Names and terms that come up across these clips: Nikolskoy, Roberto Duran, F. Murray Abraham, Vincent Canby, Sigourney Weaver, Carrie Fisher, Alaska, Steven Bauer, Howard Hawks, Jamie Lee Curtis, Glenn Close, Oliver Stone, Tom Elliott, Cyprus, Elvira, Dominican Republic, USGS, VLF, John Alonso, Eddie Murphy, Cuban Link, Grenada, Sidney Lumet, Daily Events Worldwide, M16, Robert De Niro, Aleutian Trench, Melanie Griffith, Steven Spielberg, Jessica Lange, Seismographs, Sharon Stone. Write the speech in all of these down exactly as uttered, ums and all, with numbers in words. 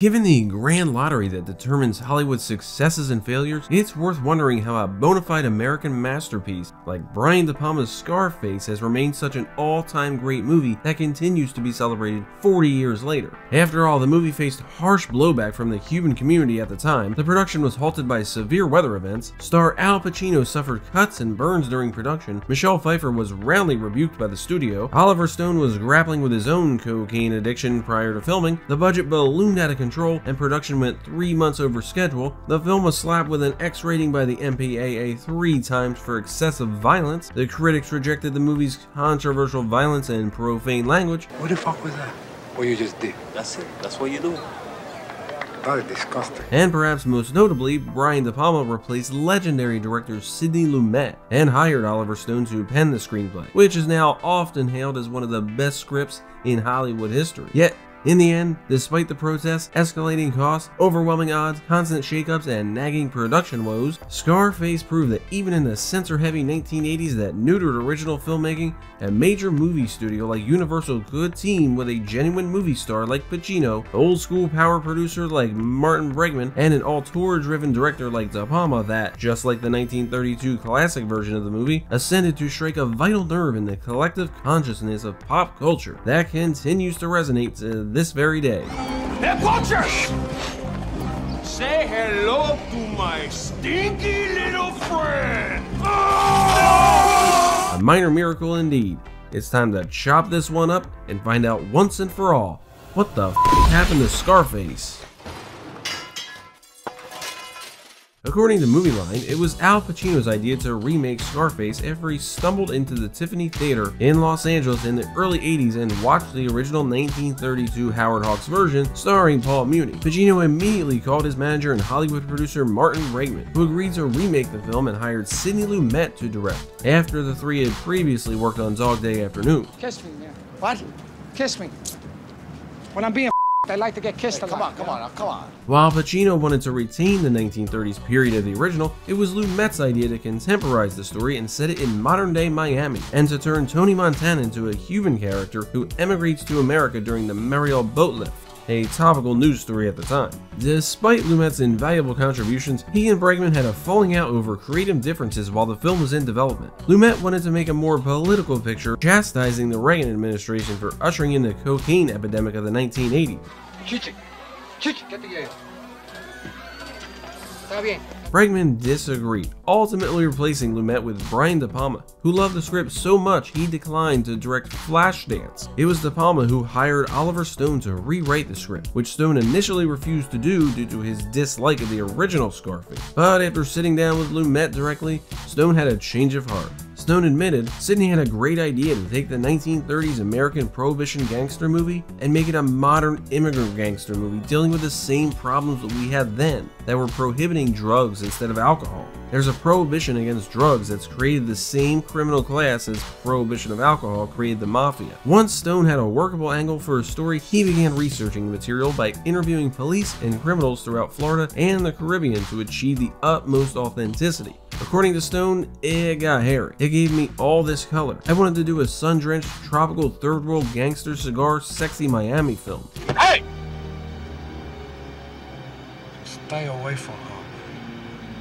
Given the grand lottery that determines Hollywood's successes and failures, it's worth wondering how a bona fide American masterpiece like Brian De Palma's Scarface has remained such an all-time great movie that continues to be celebrated forty years later. After all, the movie faced harsh blowback from the Cuban community at the time, the production was halted by severe weather events, star Al Pacino suffered cuts and burns during production, Michelle Pfeiffer was roundly rebuked by the studio, Oliver Stone was grappling with his own cocaine addiction prior to filming, the budget ballooned out of control, Control, and production went three months over schedule, the film was slapped with an X rating by the M P A A three times for excessive violence, the critics rejected the movie's controversial violence and profane language. What the fuck was that? What you just did? That's it. That's what you do. Disgusting. And perhaps most notably, Brian De Palma replaced legendary director Sidney Lumet and hired Oliver Stone to pen the screenplay, which is now often hailed as one of the best scripts in Hollywood history. Yet, in the end, despite the protests, escalating costs, overwhelming odds, constant shakeups, and nagging production woes, Scarface proved that even in the censor-heavy nineteen eighties that neutered original filmmaking, a major movie studio like Universal could team with a genuine movie star like Pacino, old-school power producer like Martin Bregman, and an auteur-driven director like De Palma that, just like the nineteen thirty-two classic version of the movie, ascended to strike a vital nerve in the collective consciousness of pop culture that continues to resonate to this very day. Hey, poachers! Say hello to my stinky little friend! Oh! A minor miracle indeed. It's time to chop this one up and find out once and for all what the f happened to Scarface. According to Movie Line, it was Al Pacino's idea to remake Scarface after he stumbled into the Tiffany Theater in Los Angeles in the early eighties and watched the original nineteen thirty-two Howard Hawks version starring Paul Muni. Pacino immediately called his manager and Hollywood producer Martin Bregman, who agreed to remake the film and hired Sidney Lumet to direct, after the three had previously worked on Dog Day Afternoon. Kiss me, man. What? Kiss me. When I'm being I like to get kissed hey, a come lot. Come on, come on, come on. While Pacino wanted to retain the nineteen thirties period of the original, it was Lumet's idea to contemporize the story and set it in modern-day Miami, and to turn Tony Montana into a Cuban character who emigrates to America during the Mariel boat lift, a topical news story at the time. Despite Lumet's invaluable contributions, he and Bregman had a falling out over creative differences while the film was in development. Lumet wanted to make a more political picture, chastising the Reagan administration for ushering in the cocaine epidemic of the nineteen eighties. Chichi, Chichi, get the game. Está bien. Bregman disagreed, ultimately replacing Lumet with Brian De Palma, who loved the script so much he declined to direct Flashdance. It was De Palma who hired Oliver Stone to rewrite the script, which Stone initially refused to do due to his dislike of the original Scarface. But after sitting down with Lumet directly, Stone had a change of heart. Stone admitted, Sidney had a great idea to take the nineteen thirties American Prohibition gangster movie and make it a modern immigrant gangster movie dealing with the same problems that we had then, that were prohibiting drugs instead of alcohol. There's a prohibition against drugs that's created the same criminal class as prohibition of alcohol created the mafia. Once Stone had a workable angle for a story, he began researching the material by interviewing police and criminals throughout Florida and the Caribbean to achieve the utmost authenticity. According to Stone, it got hairy. It gave me all this color. I wanted to do a sun-drenched, tropical, third-world gangster cigar, sexy Miami film. Hey! Stay away from her.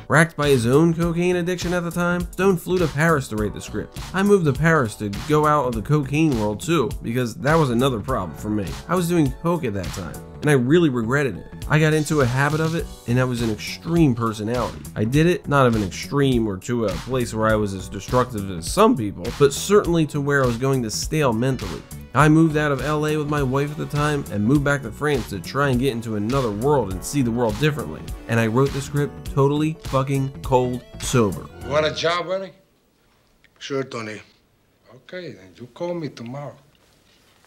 Racked by his own cocaine addiction at the time, Stone flew to Paris to write the script. I moved to Paris to go out of the cocaine world too, because that was another problem for me. I was doing coke at that time, and I really regretted it. I got into a habit of it, and I was an extreme personality. I did it, not of an extreme or to a place where I was as destructive as some people, but certainly to where I was going to stale mentally. I moved out of L A with my wife at the time and moved back to France to try and get into another world and see the world differently. And I wrote the script totally fucking cold sober. You want a job, buddy? Sure, Tony. Okay, then you call me tomorrow.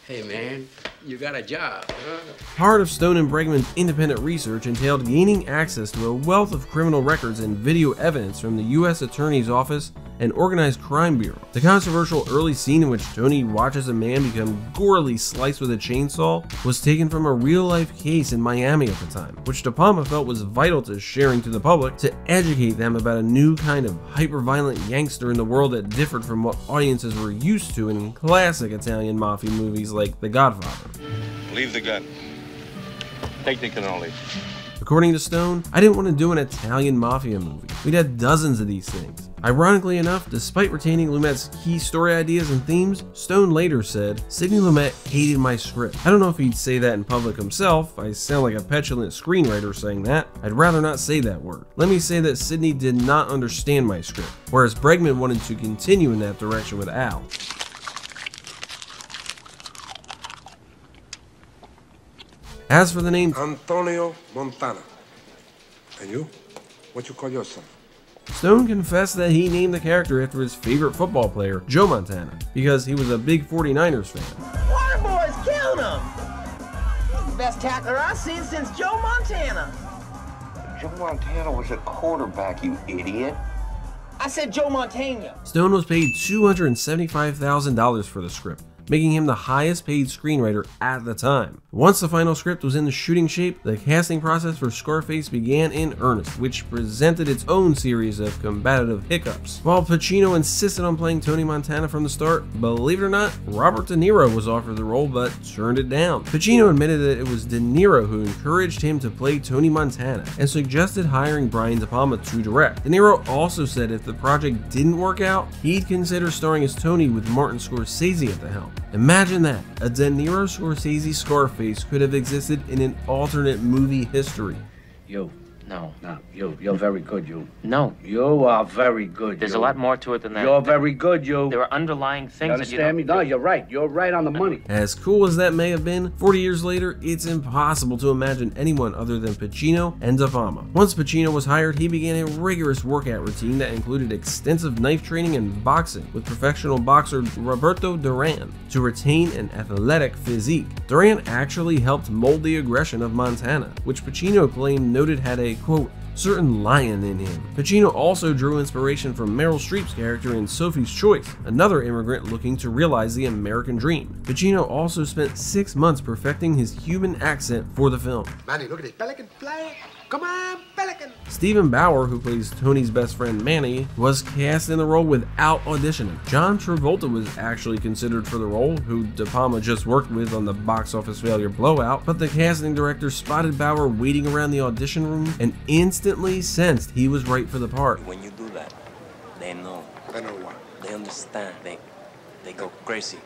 Hey man, you got a job, huh? Part of Stone and Bregman's independent research entailed gaining access to a wealth of criminal records and video evidence from the U S Attorney's Office and Organized Crime Bureau. The controversial early scene in which Tony watches a man become gorily sliced with a chainsaw was taken from a real-life case in Miami at the time, which De Palma felt was vital to sharing to the public to educate them about a new kind of hyper-violent gangster in the world that differed from what audiences were used to in classic Italian mafia movies like The Godfather. Leave the gun. Technicolor. According to Stone, I didn't want to do an Italian mafia movie. We'd had dozens of these things. Ironically enough, despite retaining Lumet's key story ideas and themes, Stone later said, Sidney Lumet hated my script. I don't know if he'd say that in public himself. I sound like a petulant screenwriter saying that. I'd rather not say that word. Let me say that Sidney did not understand my script, whereas Bregman wanted to continue in that direction with Al. As for the name Antonio Montana, and you, what you call yourself? Stone confessed that he named the character after his favorite football player, Joe Montana, because he was a big forty-niners fan. Water boys killed him! He's the best tackler I've seen since Joe Montana. Joe Montana was a quarterback, you idiot. I said Joe Montana. Stone was paid two hundred seventy-five thousand dollars for the script, making him the highest paid screenwriter at the time. Once the final script was in the shooting shape, the casting process for Scarface began in earnest, which presented its own series of combative hiccups. While Pacino insisted on playing Tony Montana from the start, believe it or not, Robert De Niro was offered the role but turned it down. Pacino admitted that it was De Niro who encouraged him to play Tony Montana and suggested hiring Brian De Palma to direct. De Niro also said if the project didn't work out, he'd consider starring as Tony with Martin Scorsese at the helm. Imagine that, a De Niro Scorsese Scarface could have existed in an alternate movie history. You, no, no, you, you're very good, you. No. You are very good, There's you. a lot more to it than that. You're very good, you. There are underlying things you understand that you don't me? No, you're right. You're right on the money. As cool as that may have been, forty years later, it's impossible to imagine anyone other than Pacino and De Palma. Once Pacino was hired, he began a rigorous workout routine that included extensive knife training and boxing with professional boxer Roberto Duran to retain an athletic physique. Duran actually helped mold the aggression of Montana, which Pacino claimed noted had a, quote, certain lion in him. Pacino also drew inspiration from Meryl Streep's character in Sophie's Choice, another immigrant looking to realize the American dream. Pacino also spent six months perfecting his human accent for the film. Manny, look at this pelican fly. Come on, pelican. Steven Bauer, who plays Tony's best friend Manny, was cast in the role without auditioning. John Travolta was actually considered for the role, who De Palma just worked with on the box office failure Blowout, but the casting director spotted Bauer waiting around the audition room and instantly sensed he was right for the part. When you do that, they know. They know what? They understand. They, they go crazy.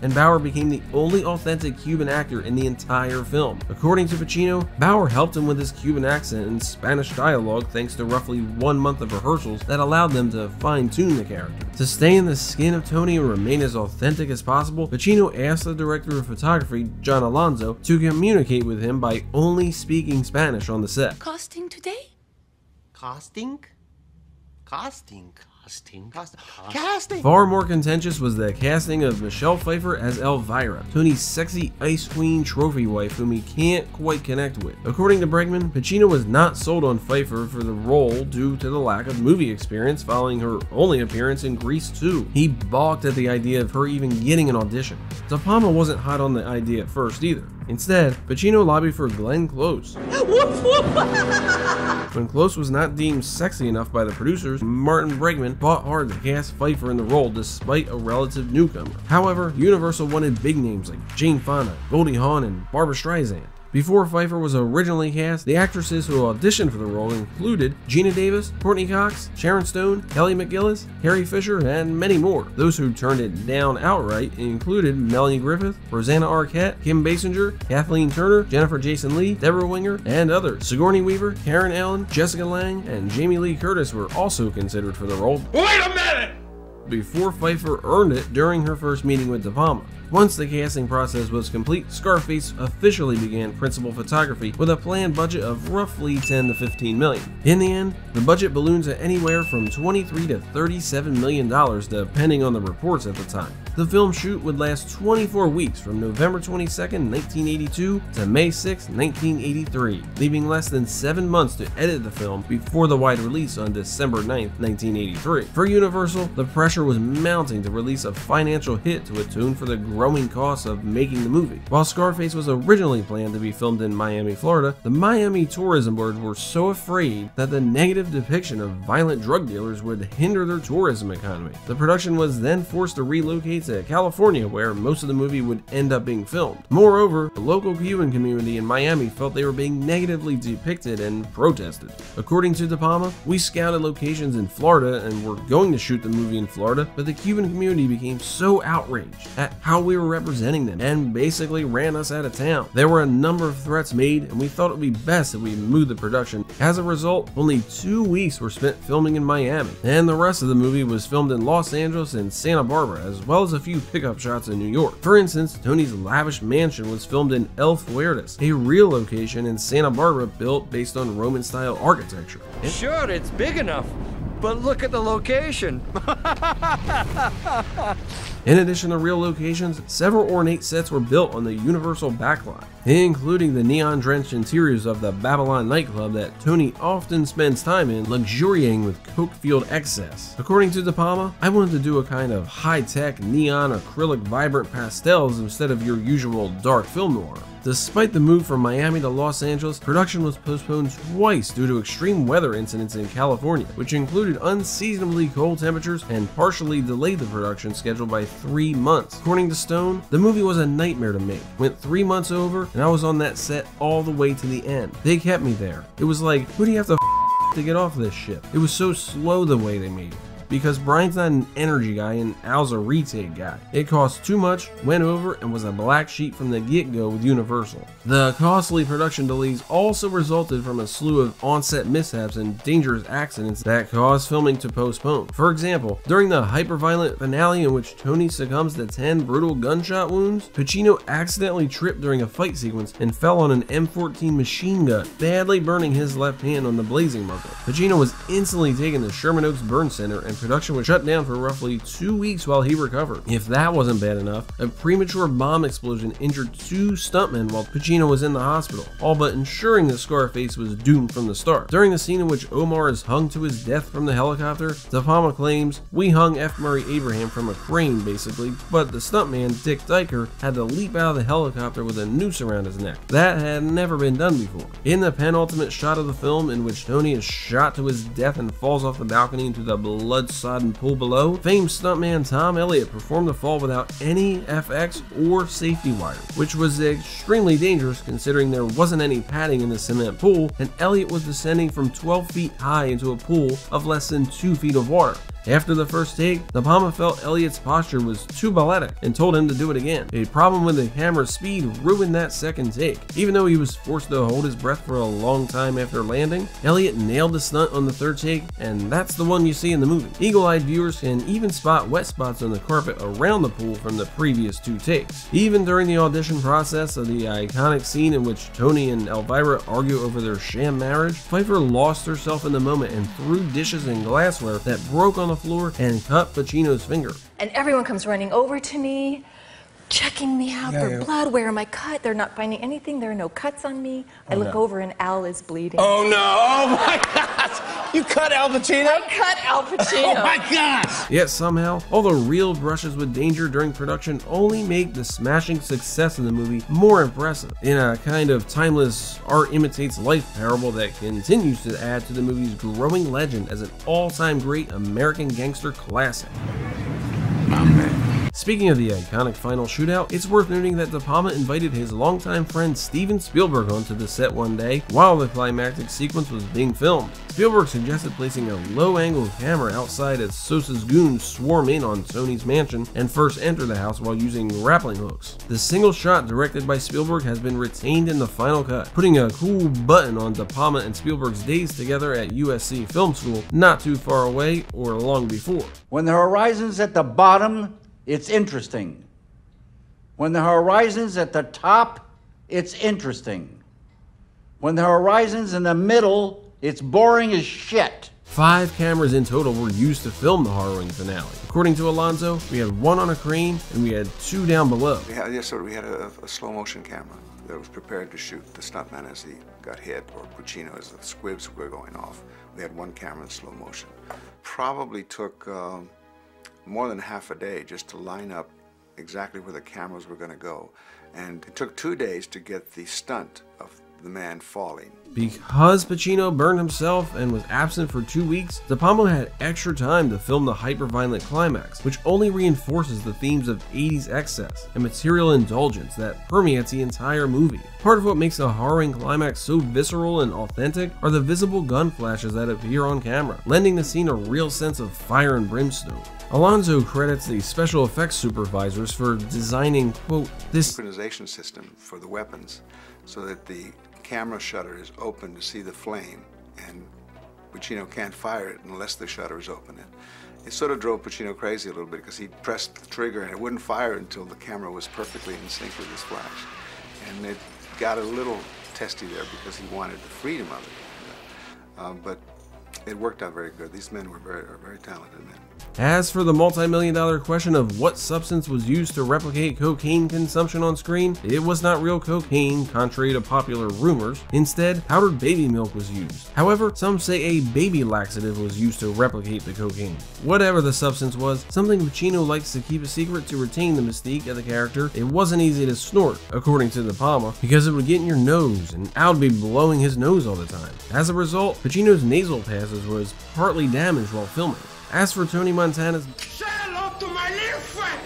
And Bauer became the only authentic Cuban actor in the entire film. According to Pacino, Bauer helped him with his Cuban accent and Spanish dialogue thanks to roughly one month of rehearsals that allowed them to fine-tune the character. To stay in the skin of Tony and remain as authentic as possible, Pacino asked the director of photography, John Alonso, to communicate with him by only speaking Spanish on the set. Casting today? Casting? Casting? Casting, casting, casting. Far more contentious was the casting of Michelle Pfeiffer as Elvira, Tony's sexy Ice Queen trophy wife whom he can't quite connect with. According to Bregman, Pacino was not sold on Pfeiffer for the role due to the lack of movie experience following her only appearance in Grease two. He balked at the idea of her even getting an audition. De Palma wasn't hot on the idea at first either. Instead, Pacino lobbied for Glenn Close. When Close was not deemed sexy enough by the producers, Martin Bregman fought hard to cast Pfeiffer in the role despite a relative newcomer. However, Universal wanted big names like Jane Fonda, Goldie Hawn, and Barbra Streisand. Before Pfeiffer was originally cast, the actresses who auditioned for the role included Gina Davis, Courtney Cox, Sharon Stone, Kelly McGillis, Carrie Fisher, and many more. Those who turned it down outright included Melanie Griffith, Rosanna Arquette, Kim Basinger, Kathleen Turner, Jennifer Jason Leigh, Deborah Winger, and others. Sigourney Weaver, Karen Allen, Jessica Lange, and Jamie Lee Curtis were also considered for the role. Wait a minute! Before Pfeiffer earned it during her first meeting with De Palma. Once the casting process was complete, Scarface officially began principal photography with a planned budget of roughly ten to fifteen million. In the end, the budget balloons at anywhere from twenty-three to thirty-seven million dollars depending on the reports at the time. The film shoot would last twenty-four weeks from November twenty-second, nineteen eighty-two to May sixth, nineteen eighty-three, leaving less than seven months to edit the film before the wide release on December ninth, nineteen eighty-three. For Universal, the pressure was mounting to release a financial hit to atone for the growing costs of making the movie. While Scarface was originally planned to be filmed in Miami, Florida, the Miami tourism boards were so afraid that the negative depiction of violent drug dealers would hinder their tourism economy. The production was then forced to relocate to California, where most of the movie would end up being filmed. Moreover, the local Cuban community in Miami felt they were being negatively depicted and protested. According to De Palma, "We scouted locations in Florida and were going to shoot the movie in Florida, but the Cuban community became so outraged at how we were representing them and basically ran us out of town. There were a number of threats made, and we thought it would be best if we moved the production." As a result, only two weeks were spent filming in Miami, and the rest of the movie was filmed in Los Angeles and Santa Barbara, as well as a few pickup shots in New York. For instance, Tony's lavish mansion was filmed in El Fuertes, a real location in Santa Barbara built based on Roman-style architecture. Sure, it's big enough, but look at the location. In addition to real locations, several ornate sets were built on the Universal backlot, including the neon-drenched interiors of the Babylon nightclub that Tony often spends time in, luxuriating with coke-fueled excess. According to De Palma, "I wanted to do a kind of high-tech, neon, acrylic, vibrant pastels instead of your usual dark film noir." Despite the move from Miami to Los Angeles, production was postponed twice due to extreme weather incidents in California, which included unseasonably cold temperatures and partially delayed the production schedule by three months. According to Stone, "The movie was a nightmare to make. Went three months over, and I was on that set all the way to the end. They kept me there. It was like, who do you have to f to get off this ship? It was so slow the way they made it." Because Brian's not an energy guy and Al's a retake guy. "It cost too much, went over, and was a black sheep from the get-go with Universal." The costly production delays also resulted from a slew of on-set mishaps and dangerous accidents that caused filming to postpone. For example, during the hyper-violent finale in which Tony succumbs to ten brutal gunshot wounds, Pacino accidentally tripped during a fight sequence and fell on an M fourteen machine gun, badly burning his left hand on the blazing marker. Pacino was instantly taken to Sherman Oaks Burn Center, and production was shut down for roughly two weeks while he recovered. If that wasn't bad enough, a premature bomb explosion injured two stuntmen while Pacino was in the hospital, all but ensuring that Scarface was doomed from the start. During the scene in which Omar is hung to his death from the helicopter, De Palma claims, "We hung F. Murray Abraham from a crane, basically, but the stuntman, Dick Dyker, had to leap out of the helicopter with a noose around his neck. That had never been done before." In the penultimate shot of the film, in which Tony is shot to his death and falls off the balcony into the blood sodden pool below, famed stuntman Tom Elliott performed the fall without any F X or safety wire, which was extremely dangerous considering there wasn't any padding in the cement pool, and Elliott was descending from twelve feet high into a pool of less than two feet of water. After the first take, De Palma felt Elliott's posture was too balletic and told him to do it again. A problem with the camera's speed ruined that second take. Even though he was forced to hold his breath for a long time after landing, Elliott nailed the stunt on the third take, and that's the one you see in the movie. Eagle-eyed viewers can even spot wet spots on the carpet around the pool from the previous two takes. Even during the audition process of the iconic scene in which Tony and Elvira argue over their sham marriage, Pfeiffer lost herself in the moment and threw dishes and glassware that broke on the floor and cut Pacino's finger. "And everyone comes running over to me, checking me out, yeah, their yeah. blood, where am I cut? They're not finding anything, there are no cuts on me. I oh, look no. over and Al is bleeding." Oh no, oh my gosh! You cut Al Pacino? I cut Al Pacino. Oh my gosh! Yet somehow, all the real brushes with danger during production only make the smashing success of the movie more impressive, in a kind of timeless art imitates life parable that continues to add to the movie's growing legend as an all-time great American gangster classic. My man. Speaking of the iconic final shootout, it's worth noting that De Palma invited his longtime friend Steven Spielberg onto the set one day while the climactic sequence was being filmed. Spielberg suggested placing a low-angle camera outside as Sosa's goons swarm in on Tony's mansion and first enter the house while using grappling hooks. The single shot directed by Spielberg has been retained in the final cut, putting a cool button on De Palma and Spielberg's days together at U S C Film School, not too far away or long before. "When the horizon's at the bottom, it's interesting. When the horizon's at the top, it's interesting. When the horizon's in the middle, it's boring as shit." Five cameras in total were used to film the harrowing finale. According to Alonso, we had one on a crane and we had two down below. Yeah, yes, sir, we had a, a slow motion camera that was prepared to shoot the stuntman as he got hit, or Pacino as the squibs were going off. We had one camera in slow motion. Probably took um, more than half a day just to line up exactly where the cameras were going to go. And it took two days to get the stunt of the man falling. Because Pacino burned himself and was absent for two weeks, De Palma had extra time to film the hyper-violent climax, which only reinforces the themes of eighties excess and material indulgence that permeates the entire movie. Part of what makes the harrowing climax so visceral and authentic are the visible gun flashes that appear on camera, lending the scene a real sense of fire and brimstone. Alonso credits the special effects supervisors for designing, quote, this synchronization system for the weapons so that the camera shutter is open to see the flame, and Pacino can't fire it unless the shutter is open. And it sort of drove Pacino crazy a little bit because he pressed the trigger and it wouldn't fire until the camera was perfectly in sync with his flash. And it got a little testy there because he wanted the freedom of it. Um, but it worked out very good. These men were very, very talented men. As for the multi-million dollar question of what substance was used to replicate cocaine consumption on screen, it was not real cocaine, contrary to popular rumors. Instead, powdered baby milk was used. However, some say a baby laxative was used to replicate the cocaine. Whatever the substance was, something Pacino likes to keep a secret to retain the mystique of the character, it wasn't easy to snort, according to De Palma, because it would get in your nose, and Al would be blowing his nose all the time. As a result, Pacino's nasal passages was partly damaged while filming. As for Tony Montana's "Say hello to my little friend!"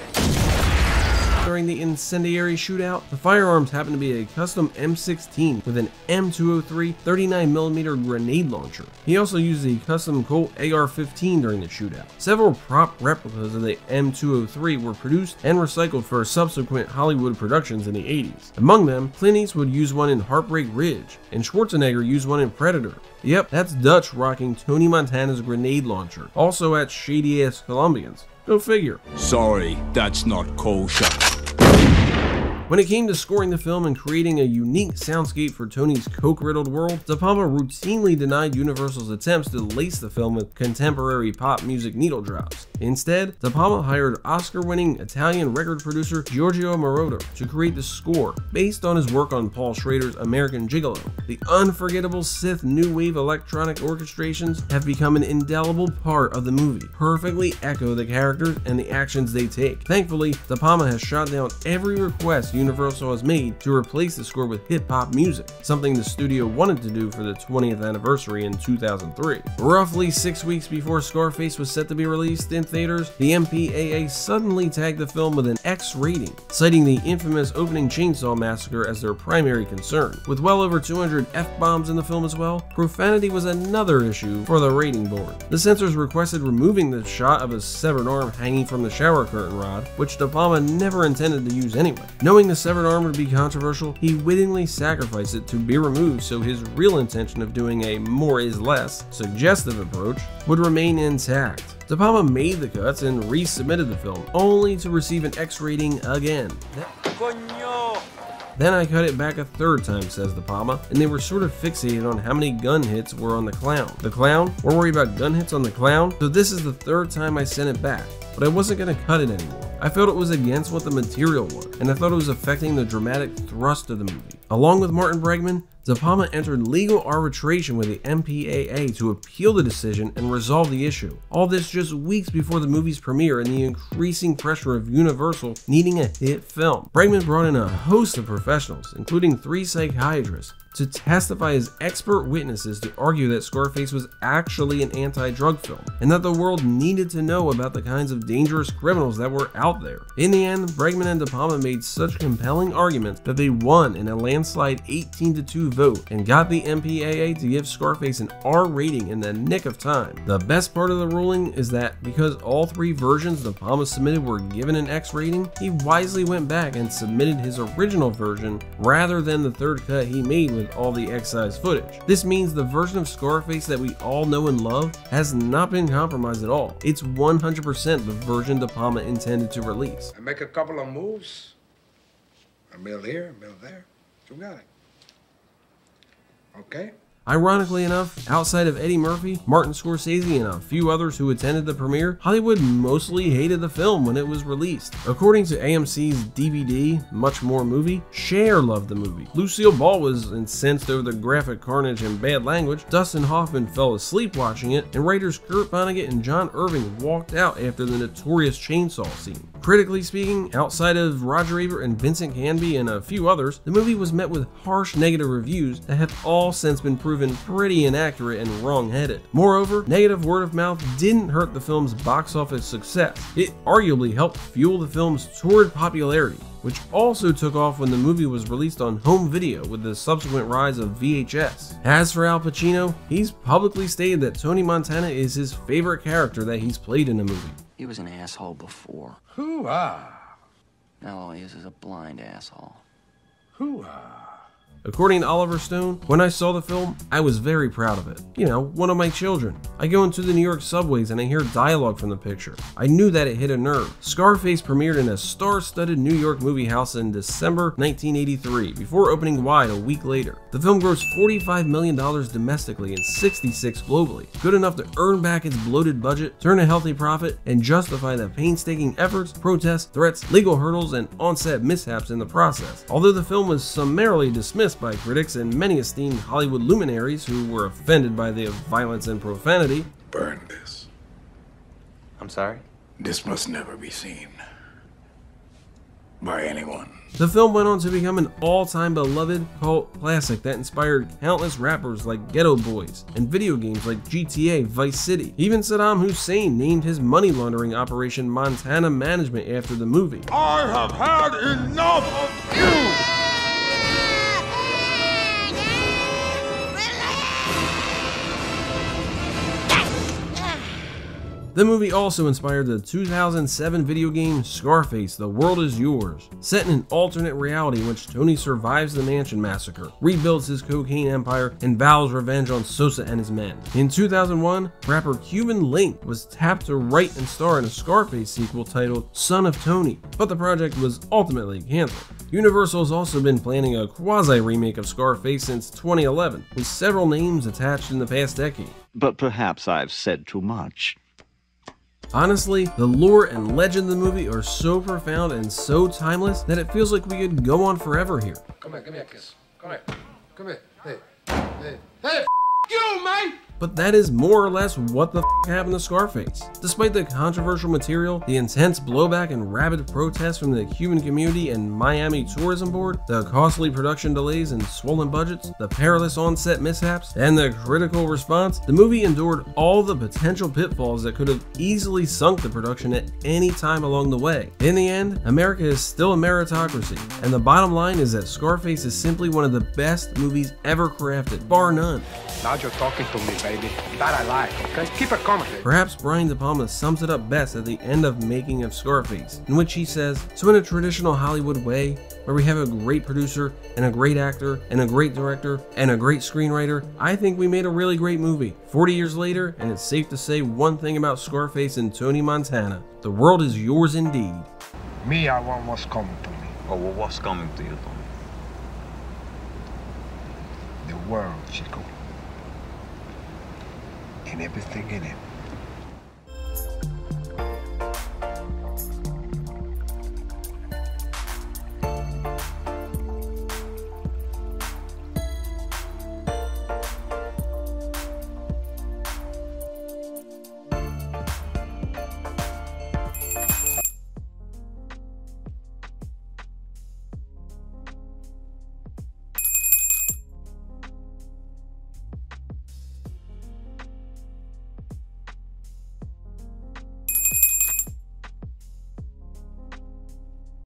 during the incendiary shootout, the firearms happened to be a custom M sixteen with an M two oh three thirty-nine millimeter grenade launcher. He also used the custom Colt A R fifteen during the shootout. Several prop replicas of the M two oh three were produced and recycled for subsequent Hollywood productions in the eighties. Among them, Clint Eastwood used one in Heartbreak Ridge, and Schwarzenegger used one in Predator. Yep, that's Dutch rocking Tony Montana's grenade launcher, also at shady ass Colombians. Go figure. Sorry, that's not kosher. When it came to scoring the film and creating a unique soundscape for Tony's coke-riddled world, De Palma routinely denied Universal's attempts to lace the film with contemporary pop music needle drops. Instead, De Palma hired Oscar-winning Italian record producer Giorgio Moroder to create the score based on his work on Paul Schrader's American Gigolo. The unforgettable Sith new wave electronic orchestrations have become an indelible part of the movie, perfectly echo the characters and the actions they take. Thankfully, De Palma has shot down every request Universal has made to replace the score with hip-hop music, something the studio wanted to do for the twentieth anniversary in two thousand three. Roughly six weeks before Scarface was set to be released in theaters, the M P A A suddenly tagged the film with an X rating, citing the infamous opening chainsaw massacre as their primary concern. With well over two hundred F-bombs in the film as well, profanity was another issue for the rating board. The censors requested removing the shot of a severed arm hanging from the shower curtain rod, which De Palma never intended to use anyway. Knowing the severed arm would be controversial, he wittingly sacrificed it to be removed so his real intention of doing a more is less suggestive approach would remain intact. De Palma made the cuts and resubmitted the film, only to receive an X rating again. Then I cut it back a third time, says De Palma, and they were sort of fixated on how many gun hits were on the clown. The clown? We're worried about gun hits on the clown? So this is the third time I sent it back, but I wasn't going to cut it anymore. I felt it was against what the material was, and I thought it was affecting the dramatic thrust of the movie. Along with Martin Bregman, De Palma entered legal arbitration with the M P A A to appeal the decision and resolve the issue. All this just weeks before the movie's premiere and the increasing pressure of Universal needing a hit film. Bregman brought in a host of professionals, including three psychiatrists, to testify as expert witnesses to argue that Scarface was actually an anti-drug film and that the world needed to know about the kinds of dangerous criminals that were out there. In the end, Bregman and De Palma made such compelling arguments that they won in a landslide eighteen to two vote and got the M P A A to give Scarface an R rating in the nick of time. The best part of the ruling is that because all three versions De Palma submitted were given an X rating, he wisely went back and submitted his original version rather than the third cut he made with all the excise footage. This means the version of Scarface that we all know and love has not been compromised at all. It's one hundred percent the version De Palma intended to release. I make a couple of moves, a mill here, a mill there, you got it. Okay. Ironically enough, outside of Eddie Murphy, Martin Scorsese, and a few others who attended the premiere, Hollywood mostly hated the film when it was released. According to A M C's D V D, Much More Movie, Cher loved the movie. Lucille Ball was incensed over the graphic carnage and bad language. Dustin Hoffman fell asleep watching it, and writers Kurt Vonnegut and John Irving walked out after the notorious chainsaw scene. Critically speaking, outside of Roger Ebert and Vincent Canby and a few others, the movie was met with harsh negative reviews that have all since been proven pretty inaccurate and wrong-headed. Moreover, negative word of mouth didn't hurt the film's box office success. It arguably helped fuel the film's torrid popularity, which also took off when the movie was released on home video with the subsequent rise of V H S. As for Al Pacino, he's publicly stated that Tony Montana is his favorite character that he's played in a movie. He was an asshole before. Hoo-ah! Now all he is is a blind asshole. Hoo-ah! According to Oliver Stone, when I saw the film, I was very proud of it. You know, one of my children. I go into the New York subways and I hear dialogue from the picture. I knew that it hit a nerve. Scarface premiered in a star-studded New York movie house in December nineteen eighty-three, before opening wide a week later. The film grossed forty-five million dollars domestically and sixty-six million dollars globally, good enough to earn back its bloated budget, turn a healthy profit, and justify the painstaking efforts, protests, threats, legal hurdles, and on-set mishaps in the process. Although the film was summarily dismissed by critics and many esteemed Hollywood luminaries who were offended by the violence and profanity. Burn this. I'm sorry? This must never be seen by anyone. The film went on to become an all-time beloved cult classic that inspired countless rappers like Ghetto Boys and video games like G T A Vice City. Even Saddam Hussein named his money laundering operation Montana Management after the movie. I have had enough of you! The movie also inspired the two thousand seven video game Scarface, The World Is Yours, set in an alternate reality in which Tony survives the Mansion Massacre, rebuilds his cocaine empire, and vows revenge on Sosa and his men. In two thousand one, rapper Cuban Link was tapped to write and star in a Scarface sequel titled Son of Tony, but the project was ultimately canceled. Universal has also been planning a quasi-remake of Scarface since twenty eleven, with several names attached in the past decade. But perhaps I've said too much. Honestly, the lore and legend of the movie are so profound and so timeless that it feels like we could go on forever here. Come here, give me a kiss. Come here. Come here. Hey. Hey. Hey, f*** you, mate! But that is more or less what the f*** happened to Scarface. Despite the controversial material, the intense blowback and rabid protests from the Cuban community and Miami Tourism Board, the costly production delays and swollen budgets, the perilous on-set mishaps, and the critical response, the movie endured all the potential pitfalls that could have easily sunk the production at any time along the way. In the end, America is still a meritocracy, and the bottom line is that Scarface is simply one of the best movies ever crafted, bar none. Now you're talking to me, baby. That I like. Okay? Keep it coming. Perhaps Brian De Palma sums it up best at the end of Making of Scarface, in which he says, "So in a traditional Hollywood way, where we have a great producer and a great actor and a great director and a great screenwriter, I think we made a really great movie. forty years later, and it's safe to say one thing about Scarface and Tony Montana. The world is yours indeed." Me, I want what's coming to me. Oh, well, what's coming to you, Tony? The world, Chico. And everything in it.